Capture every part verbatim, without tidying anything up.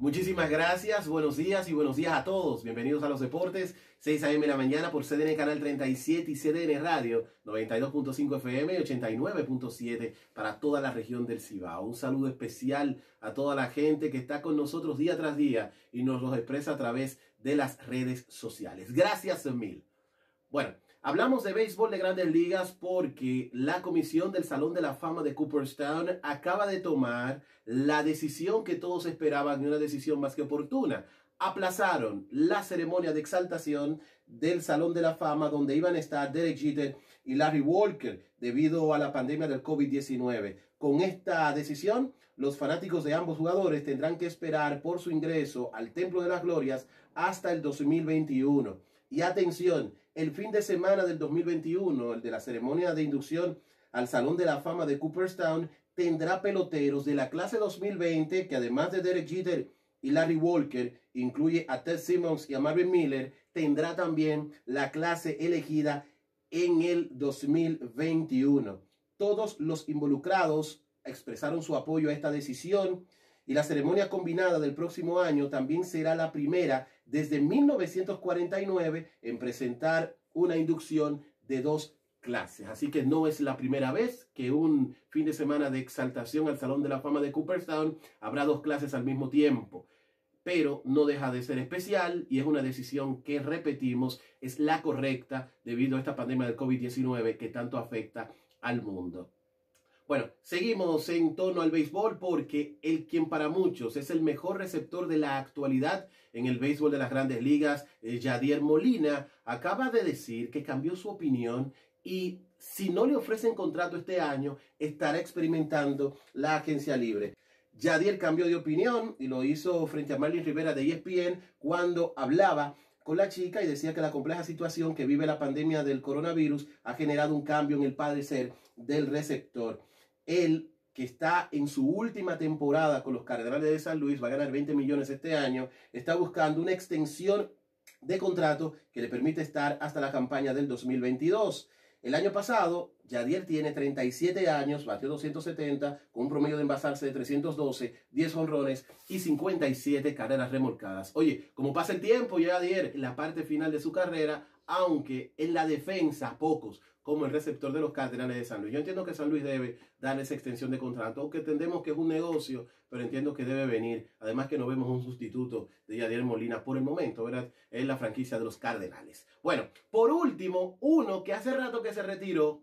Muchísimas gracias, buenos días y buenos días a todos. Bienvenidos a Los Deportes, seis a m de la mañana por C D N Canal treinta y siete y C D N Radio noventa y dos punto cinco F M, ochenta y nueve punto siete para toda la región del Cibao. Un saludo especial a toda la gente que está con nosotros día tras día y nos los expresa a través de las redes sociales. Gracias mil. Bueno, hablamos de béisbol de Grandes Ligas porque la comisión del Salón de la Fama de Cooperstown acaba de tomar la decisión que todos esperaban y una decisión más que oportuna. Aplazaron la ceremonia de exaltación del Salón de la Fama donde iban a estar Derek Jeter y Larry Walker debido a la pandemia del COVID diecinueve. Con esta decisión, los fanáticos de ambos jugadores tendrán que esperar por su ingreso al Templo de las Glorias hasta el dos mil veintiuno. Y atención, el fin de semana del dos mil veintiuno, el de la ceremonia de inducción al Salón de la Fama de Cooperstown, tendrá peloteros de la clase dos mil veinte, que además de Derek Jeter y Larry Walker, incluye a Ted Simmons y a Marvin Miller, tendrá también la clase elegida en el dos mil veintiuno. Todos los involucrados expresaron su apoyo a esta decisión y la ceremonia combinada del próximo año también será la primera desde mil novecientos cuarenta y nueve en presentar una inducción de dos clases. Así que no es la primera vez que un fin de semana de exaltación al Salón de la Fama de Cooperstown habrá dos clases al mismo tiempo. Pero no deja de ser especial y es una decisión que, repetimos, es la correcta debido a esta pandemia del COVID diecinueve que tanto afecta al mundo. Bueno, seguimos en torno al béisbol porque el quien para muchos es el mejor receptor de la actualidad en el béisbol de las Grandes Ligas, Yadier Molina, acaba de decir que cambió su opinión y si no le ofrecen contrato este año, estará experimentando la agencia libre. Yadier cambió de opinión y lo hizo frente a Marlon Rivera de E S P N cuando hablaba con la chica y decía que la compleja situación que vive la pandemia del coronavirus ha generado un cambio en el parecer del receptor. Él, que está en su última temporada con los Cardenales de San Luis, va a ganar veinte millones este año, está buscando una extensión de contrato que le permite estar hasta la campaña del dos mil veintidós. El año pasado, Yadier tiene treinta y siete años, batió doscientos setenta, con un promedio de envasarse de trescientos doce, diez jonrones y cincuenta y siete carreras remolcadas. Oye, como pasa el tiempo, Yadier, en la parte final de su carrera, aunque en la defensa, pocos, como el receptor de los Cardenales de San Luis. Yo entiendo que San Luis debe dar esa extensión de contrato, aunque entendemos que es un negocio, pero entiendo que debe venir. Además que no vemos un sustituto de Yadier Molina por el momento, ¿verdad? Es la franquicia de los Cardenales. Bueno, por último, uno que hace rato que se retiró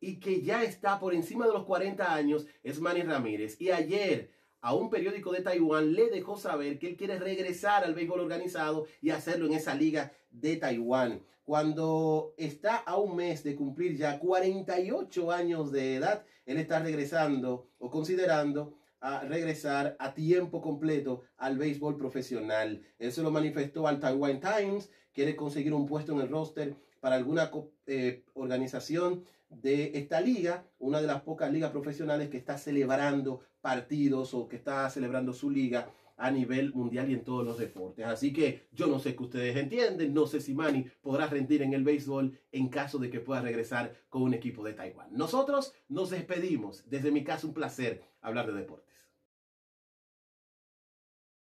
y que ya está por encima de los cuarenta años es Manny Ramírez. Y ayer a un periódico de Taiwán le dejó saber que él quiere regresar al béisbol organizado y hacerlo en esa liga de Taiwán. Cuando está a un mes de cumplir ya cuarenta y ocho años de edad, él está regresando o considerando a regresar a tiempo completo al béisbol profesional. Él se lo manifestó al Taiwan Times, quiere conseguir un puesto en el roster para alguna eh, organización de esta liga, una de las pocas ligas profesionales que está celebrando partidos o que está celebrando su liga a nivel mundial y en todos los deportes. Así que yo no sé qué ustedes entienden, no sé si Manny podrá rendir en el béisbol en caso de que pueda regresar con un equipo de Taiwán. Nosotros nos despedimos. Desde mi casa, un placer hablar de deportes.